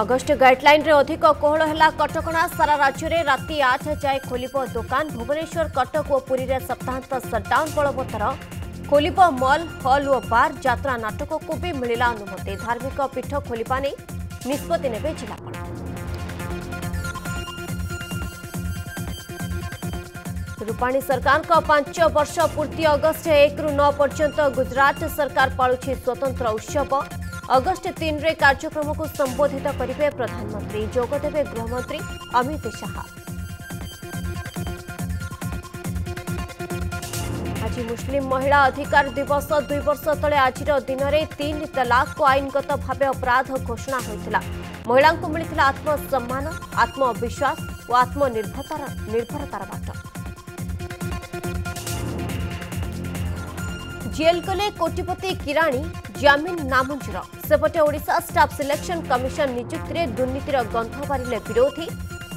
August guideline रे अधिक कोहल है कटकणा सारा राज्य में राति 8 जाए खोल दुकान भुवनेश्वर कटक और पुरी में सप्ताहांत सटडाउन बलवत्तर खोल मल हल और बार जात्रा नाटक को भी मिला अनुमति धार्मिक पीठ खोल निष्पत्ति ने जिलापाल रूपाणी सरकार का 5 वर्ष पूर्ति अगस्ट 1 रु 9 पर्यंत गुजरात सरकार पालुछि स्वतंत्र उत्सव अगस्ट 3 रे कार्यक्रम को संबोधित करेंगे प्रधानमंत्री जोगदेवे गृहमंत्री अमित शाह आज मुस्लिम महिला अधिकार दिवस 2 वर्ष तले आज दिन में 3 तलाक को आईनगत भाव अपराध घोषणा होता महिला को मिलता आत्मसम्मान आत्मविश्वास और आत्मनिर्भरतार बाट जेल गले कोटिपति किराणी जामिन नामंजूर सेपटे ओडिशा स्टाफ सिलेक्शन कमिशन नियुक्ति दुर्नीतिर गंध बारे विरोधी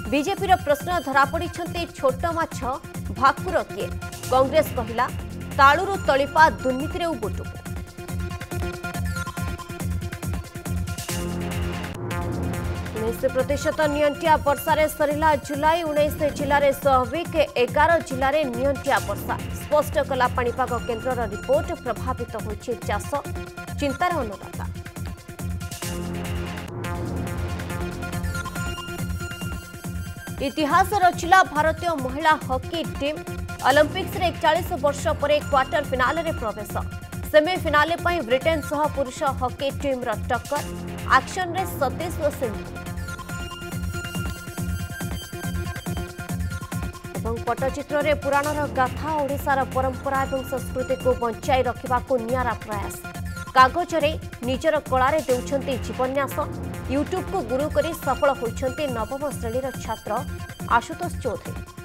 बीजेपी प्रश्न धरापड़ छोट माछ भाकुर किए कांग्रेस कहला तालुरु तलिपा दुर्नीतिर उबुटू प्रतिशत नियंटिया वर्षा सरला जुलाई 19 जिले में स्वाभाविक 11 जिले में नियंटिया वर्षा स्पष्ट कला पाणीपाग केन्द्र रिपोर्ट प्रभावित होछि चाष चिंतार अन्नदाता इतिहास रचिला भारतीय महिला हॉकी टीम ओलंपिक्स रे 41 वर्ष परे क्वार्टर फाइनल रे प्रवेश सेमीफिनाल पई ब्रिटेन सह पुरुष हॉकी टीम रो टक्कर एक्शन रे सतीश सिंह पटचित्र रे पुराणर गाथा ओडिशार परंपरा और संस्कृति को बंचाई रखा निरा प्रयास कागजरे निजर कलार देउछंती जीवन्यास यूट्यूब को गुरु करी सफल होइछंती नवम श्रेणीर छात्र आशुतोष चौधरी।